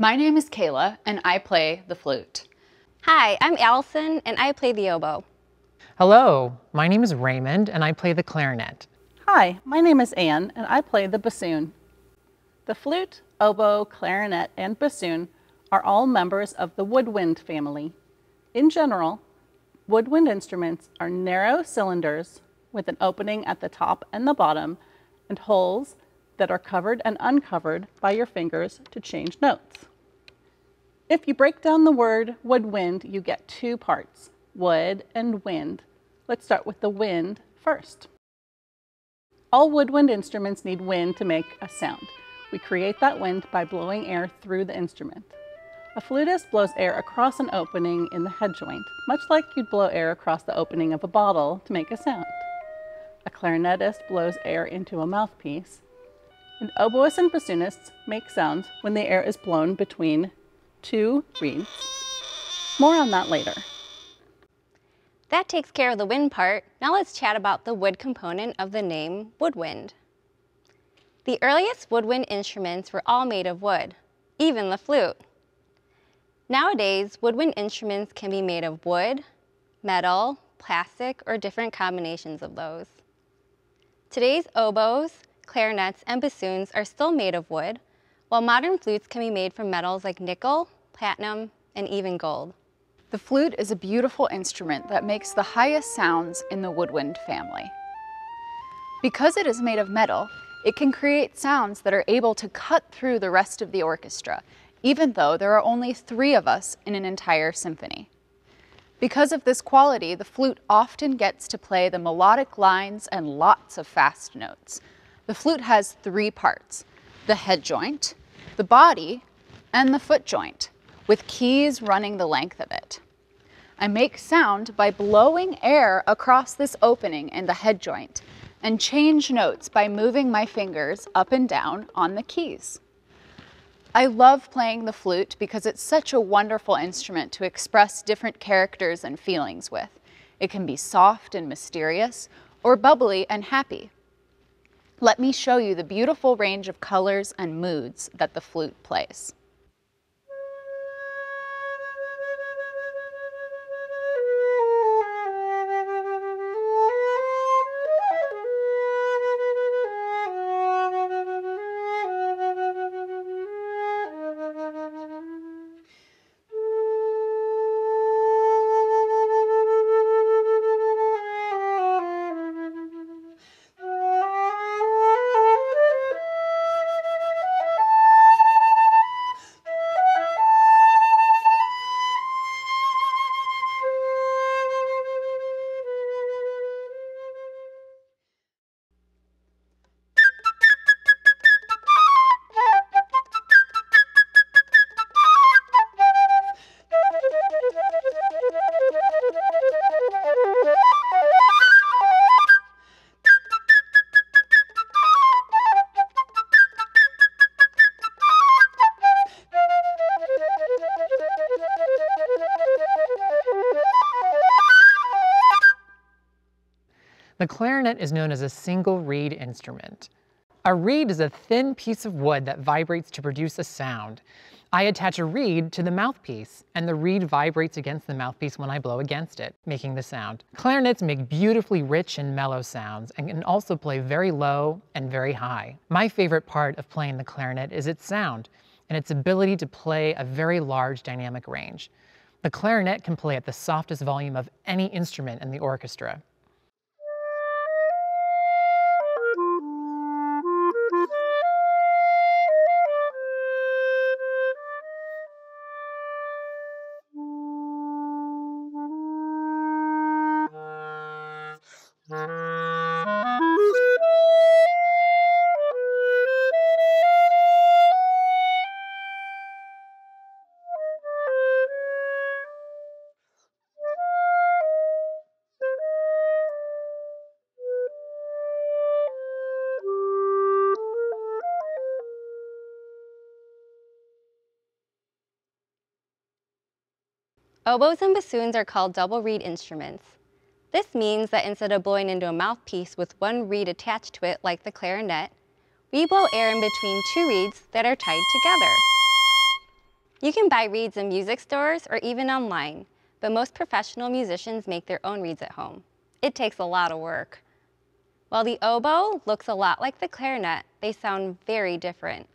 My name is Kayla, and I play the flute. Hi, I'm Allison, and I play the oboe. Hello, my name is Raymond, and I play the clarinet. Hi, my name is Anne, and I play the bassoon. The flute, oboe, clarinet, and bassoon are all members of the woodwind family. In general, woodwind instruments are narrow cylinders with an opening at the top and the bottom, and holes that are covered and uncovered by your fingers to change notes. If you break down the word woodwind, you get two parts, wood and wind. Let's start with the wind first. All woodwind instruments need wind to make a sound. We create that wind by blowing air through the instrument. A flutist blows air across an opening in the head joint, much like you'd blow air across the opening of a bottle to make a sound. A clarinetist blows air into a mouthpiece, and oboists and bassoonists make sounds when the air is blown between two reeds. More on that later. That takes care of the wind part. Now let's chat about the wood component of the name woodwind. The earliest woodwind instruments were all made of wood, even the flute. Nowadays, woodwind instruments can be made of wood, metal, plastic, or different combinations of those. Today's oboes, clarinets, and bassoons are still made of wood, while modern flutes can be made from metals like nickel, platinum, and even gold. The flute is a beautiful instrument that makes the highest sounds in the woodwind family. Because it is made of metal, it can create sounds that are able to cut through the rest of the orchestra, even though there are only three of us in an entire symphony. Because of this quality, the flute often gets to play the melodic lines and lots of fast notes. The flute has three parts, the head joint, the body, and the foot joint, with keys running the length of it. I make sound by blowing air across this opening in the head joint and change notes by moving my fingers up and down on the keys. I love playing the flute because it's such a wonderful instrument to express different characters and feelings with. It can be soft and mysterious, or bubbly and happy. Let me show you the beautiful range of colors and moods that the flute plays. The clarinet is known as a single reed instrument. A reed is a thin piece of wood that vibrates to produce a sound. I attach a reed to the mouthpiece, and the reed vibrates against the mouthpiece when I blow against it, making the sound. Clarinets make beautifully rich and mellow sounds, and can also play very low and very high. My favorite part of playing the clarinet is its sound, and its ability to play a very large dynamic range. The clarinet can play at the softest volume of any instrument in the orchestra. Oboes and bassoons are called double reed instruments. This means that instead of blowing into a mouthpiece with one reed attached to it like the clarinet, we blow air in between two reeds that are tied together. You can buy reeds in music stores or even online, but most professional musicians make their own reeds at home. It takes a lot of work. While the oboe looks a lot like the clarinet, they sound very different.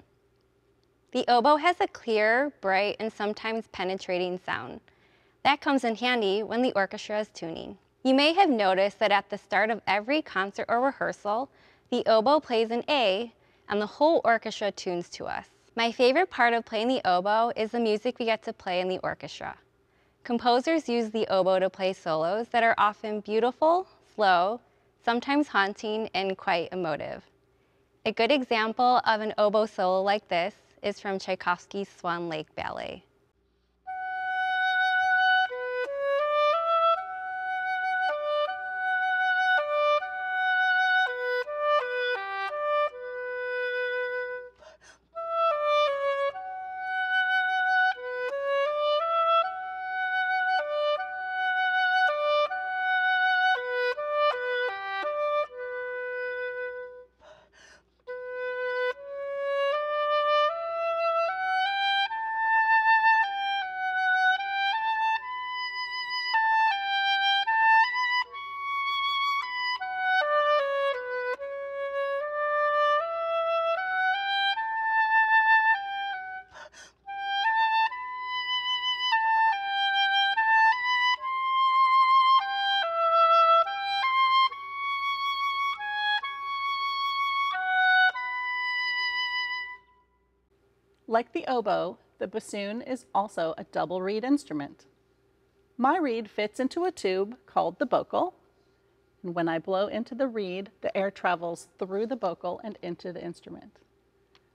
The oboe has a clear, bright, and sometimes penetrating sound. That comes in handy when the orchestra is tuning. You may have noticed that at the start of every concert or rehearsal, the oboe plays an A and the whole orchestra tunes to us. My favorite part of playing the oboe is the music we get to play in the orchestra. Composers use the oboe to play solos that are often beautiful, slow, sometimes haunting, and quite emotive. A good example of an oboe solo like this is from Tchaikovsky's Swan Lake Ballet. Like the oboe, the bassoon is also a double reed instrument. My reed fits into a tube called the bocal, and when I blow into the reed, the air travels through the bocal and into the instrument.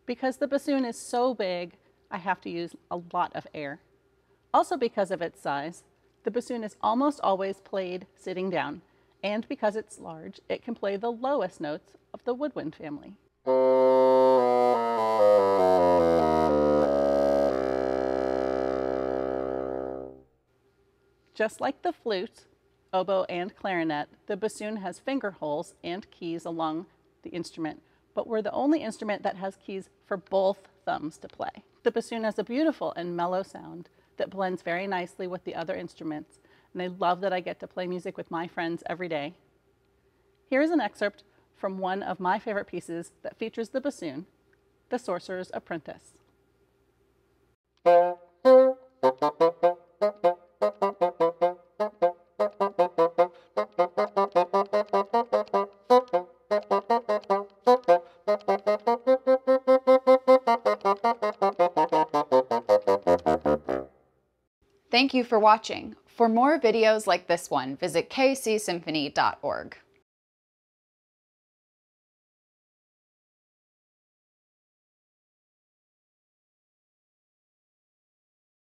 Because the bassoon is so big, I have to use a lot of air. Also because of its size, the bassoon is almost always played sitting down, and because it's large, it can play the lowest notes of the woodwind family. Just like the flute, oboe, and clarinet, the bassoon has finger holes and keys along the instrument, but we're the only instrument that has keys for both thumbs to play. The bassoon has a beautiful and mellow sound that blends very nicely with the other instruments, and I love that I get to play music with my friends every day. Here is an excerpt from one of my favorite pieces that features the bassoon, The Sorcerer's Apprentice. Thank you for watching. For more videos like this one, visit kcsymphony.org.